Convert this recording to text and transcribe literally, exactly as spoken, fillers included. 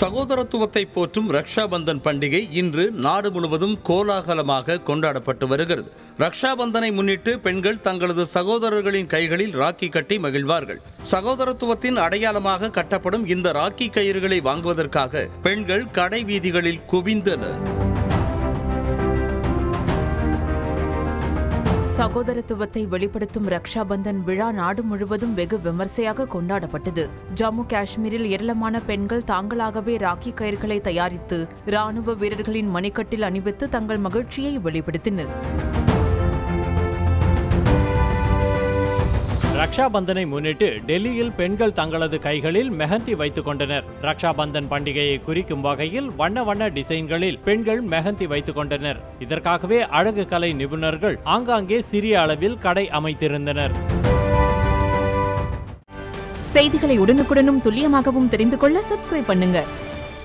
சகோதரத்துவத்தை போற்றும் ரக்ஷா பந்தன் பண்டிகை இன்று நாடு முழுவதும் கோலாகலமாக கொண்டாடப்பட்டு வருகிறது. ரக்ஷா பந்தனை முன்னிட்டு பெண்கள் தங்களது சகோதரர்களின் கைகளில் ராக்கி கட்டி மகிழ்வார்கள். சகோதரத்துவத்தின் அடையாளமாக கட்டப்படும் இந்த ராக்கி கயிறுகளை வாங்குவதற்காக பெண்கள் கடை வீதிகளில் குவிந்தனர். சகோதரத்துவத்தை வெளிப்படுத்தும் ரக்ஷா பந்தன் விழா நாடு முழுவதும் வெகு விமர்சையாக கொண்டாடப்பட்டது. ஜம்மு காஷ்மீரில் ஏராளமான பெண்கள் தாங்களாகவே ராக்கி கயிர்களை தயாரித்து ராணுவ வீரர்களின் மணிக்கட்டில் அணிவித்து தங்கள் மகிழ்ச்சியை வெளிப்படுத்தினர். ரக்ஷா பந்தனை முன்னிட்டு டெல்லியில் பெண்கள் தங்களது கைகளில் மெஹந்தி வைத்துக் கொண்டனர். ரக்ஷா பந்தன் பண்டிகையை குறிக்கும் வகையில் வண்ண வண்ண டிசைன்களில் பெண்கள் மெஹந்தி வைத்துக் கொண்டனர். இதற்காகவே அழகு கலை நிபுணர்கள் ஆங்காங்கே சிறிய அளவில் கடை அமைத்திருந்தனர். செய்திகளை உடனுக்குடனும் துல்லியமாகவும் தெரிந்து கொள்ள சப்ஸ்கிரைப் பண்ணுங்க.